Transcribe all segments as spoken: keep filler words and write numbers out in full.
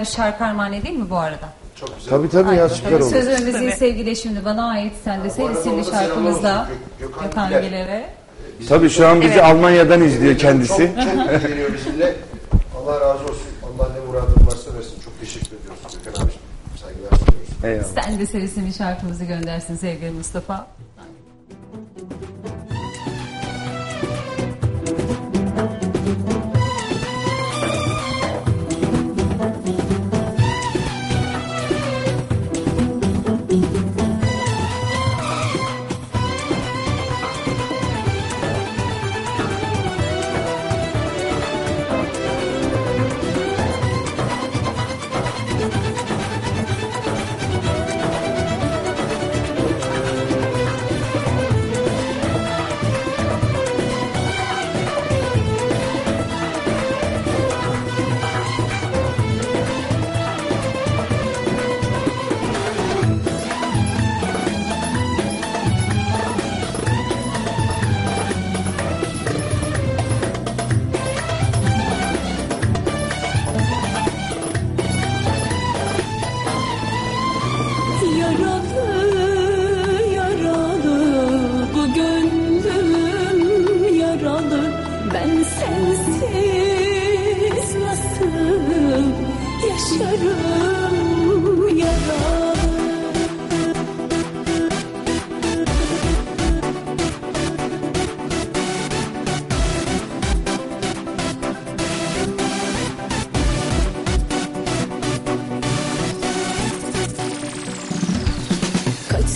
Bir şarkı armağanı değil mi bu arada? Çok güzel. Tabii tabii ya, süper oldu. Sözümüzü sevgili şimdi bana ait sen de sen isimli şarkımızda Gökhan Güler'e. Tabii şu an bizi evet. Almanya'dan izliyor kendisi. Çok, çok ilgileniyor bizimle. Allah razı olsun. Allah ne muradın varsa versin. Çok teşekkür ediyoruz Gökhan abi. Saygılar sunuyoruz. Eyvallah. Sen de sen isimli şarkımızı göndersin sevgili Mustafa.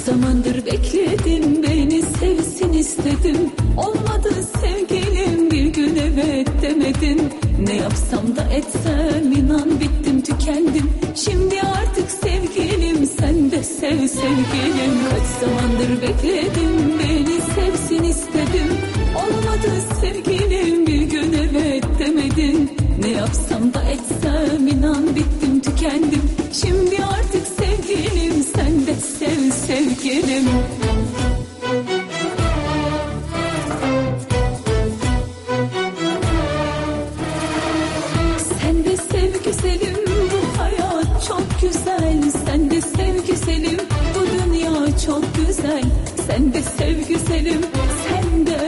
Zamandır bekledim, beni sevsin istedim. Olmadı sevgilim, bir gün evet demedin. Ne yapsam da etsem inan bittim tükendim. Şimdi artık sevgilim, sen de sev sevgilim. Kaç zamandır bekledim, beni sevsin istedim. Olmadı sevgilim, bir gün evet demedin. Ne yapsam da etsem inan bittim tükendim. Şimdi artık sevgilim, sen de sev sevgilim. Sen de sev güzelim, bu hayat çok güzel. Sen de sev güzelim, bu dünya çok güzel. Sen de sev güzelim, sen de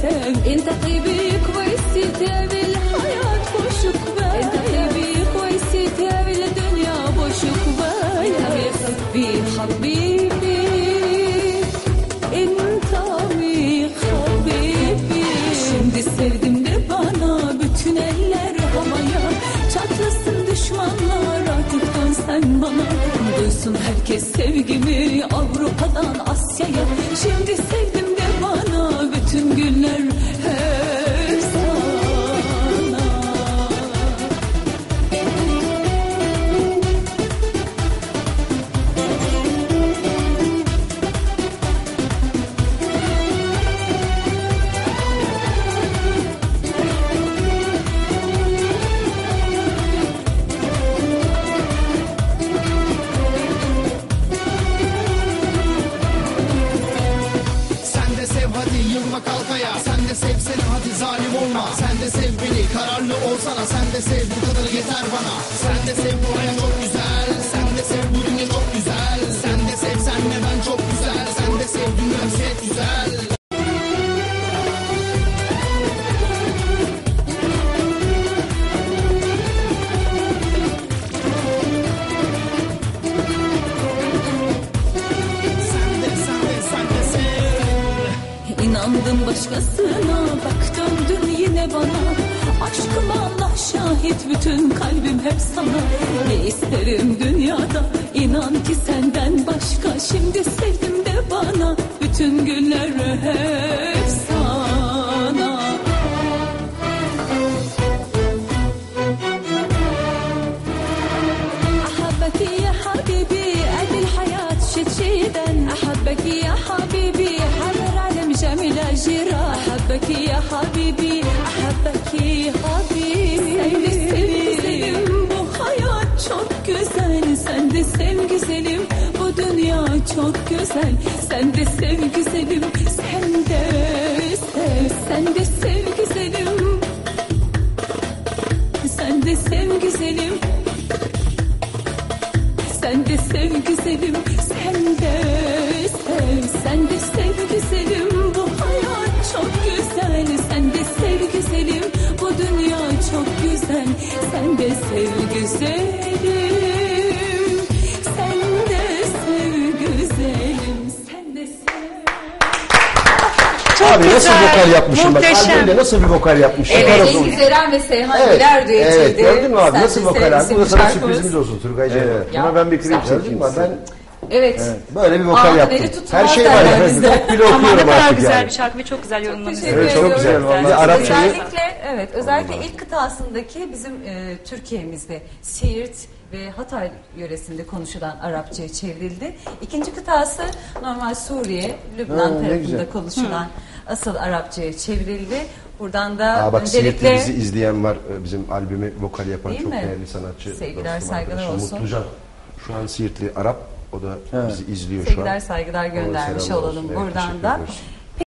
sev. İnta tıbik ve istitebil hayat boşluk ver. İnta tıbik ve istitebil dünya boşluk ver. Tabi habibi, intami habibi. Şimdi sevdim de bana bütün eller havaya. Çatlasın düşmanlar artık dön sen bana. Duysun herkes sevgimi Avrupa'dan Asya'ya. Şimdi sevdim de bana bütün günler hep sana. Sen de sev hadi yılma kalkaya. Sen de sevsene hadi zalim olma. Sen de sev beni kararlı olsana. Sen de sev bu kadar yeter bana. Sen de sev bu hayat çok güzel. Sen de sev bu dünya çok güzel. Sen de sev senle ben çok güzel. Sen de sev dünya çok güzel. Sen de sen de sen de sev. İnandım başkasına, bak döndün yine bana. Aşkıma Allah şahit, bütün kalbim hep sana. Ne isterim dünyada, inan ki senden başka. Şimdi sevdim de bana, bütün günler hep sana. Ahabbeki ya habibi, edil hayat şeçiden. Ahabbeki ya habibi, her alem cemile jira. Ahabbeki ya habibi, ahabbeki habibi. Sen de sev güzelim, bu hayat çok güzel. Sen de sev güzelim, bu dünya çok güzel. Sen de sev güzelim, sen de sev. Sen de sev güzelim, sen de sev güzelim. sen de sev güzelim, sen de sev, sen de sev güzelim, bu hayat çok güzel, sen de sev güzelim, bu dünya çok güzel, sen de sev güzelim, sen de sev güzelim, sen de sev. Çok abi güzel. Nasıl vokal yapmışım bak, albümde nasıl bir vokal yapmışım. Evet, Gökhan Güler ve Seyhan evet, Güler düğün evet, çekti. Evet, gördün mü abi sen nasıl vokal abi, bu da sana sürprizimiz olsun Turgaycığım. Evet. Buna ben bir klip çekeyim. Ben Evet. evet. Böyle bir vokal yaptım. Her şey var efendim. Çok bile okuyorum artık yani. Ama çok güzel bir şarkı ve çok güzel yorumladınız. Evet, çok güzel. Vallahi Arapçayı. Özellikle, evet, özellikle ilk kıtasındaki bizim e, Türkiye'mizde Siirt ve Hatay yöresinde konuşulan Arapçaya çevrildi. İkinci kıtası normal Suriye, Lübnan ha, tarafında konuşulan Hı. asıl Arapçaya çevrildi. Buradan da Aa, bak, öncelikle... Bak Siirt'te bizi izleyen var. Bizim albümü vokal yapan Değil çok mi? değerli sanatçı. Sevgiler, saygılar olsun. Mutlucan. Şu an Siirtli Arap. O da evet. bizi izliyor Sevgiler, şu an. Sevgiler, saygılar göndermiş olalım evet, buradan da. Ediyoruz.